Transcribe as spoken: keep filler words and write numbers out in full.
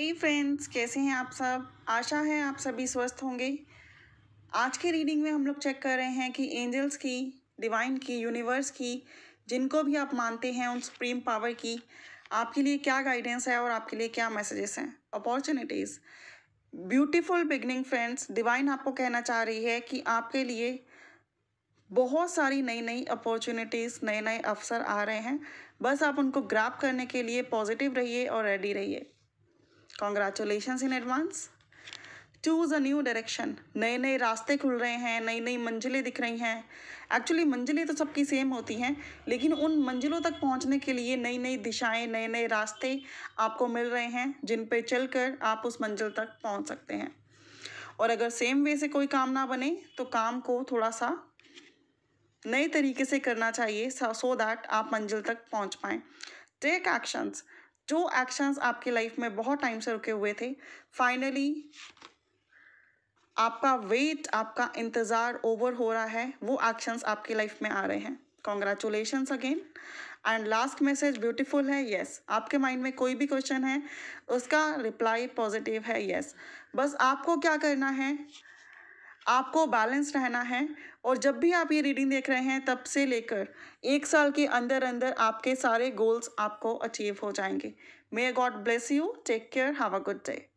हे friends, कैसे हैं आप सब। आशा है आप सभी स्वस्थ होंगे। आज की रीडिंग में हम लोग चेक कर रहे हैं कि एंजल्स की, डिवाइन की, यूनिवर्स की, जिनको भी आप मानते हैं उन सुप्रीम पावर की आपके लिए क्या गाइडेंस है और आपके लिए क्या मैसेजेस हैं। Opportunities, beautiful beginning. Friends, divine आपको कहना चाह रही है कि आपके लिए बहुत सारी नई नई अपॉर्चुनिटीज़, नए नए अवसर आ रहे हैं। बस आप उनको ग्रैब करने के लिए पॉजिटिव रहिए और रेडी रहिए। Congratulations in advance. Choose a new direction. नए नए रास्ते खुल रहे हैं, नई नई मंजिलें दिख रही हैं। एक्चुअली मंजिलें तो सबकी सेम होती हैं, लेकिन उन मंजिलों तक पहुंचने के लिए नई नई दिशाएं, नए नए रास्ते आपको मिल रहे हैं, जिन पे चलकर आप उस मंजिल तक पहुंच सकते हैं। और अगर सेम वे से कोई काम ना बने तो काम को थोड़ा सा नए तरीके से करना चाहिए, सो दैट आप मंजिल तक पहुँच पाएँ। Take actions. जो एक्शंस आपकी लाइफ में बहुत टाइम से रुके हुए थे, फाइनली आपका वेट, आपका इंतज़ार ओवर हो रहा है। वो एक्शंस आपकी लाइफ में आ रहे हैं। Congratulations again. And last message beautiful है। यस, आपके माइंड में कोई भी क्वेश्चन है उसका रिप्लाई पॉजिटिव है। यस, बस आपको क्या करना है, आपको बैलेंस रहना है। और जब भी आप ये रीडिंग देख रहे हैं, तब से लेकर एक साल के अंदर अंदर आपके सारे गोल्स आपको अचीव हो जाएंगे। May God bless you. Take care. Have a good day.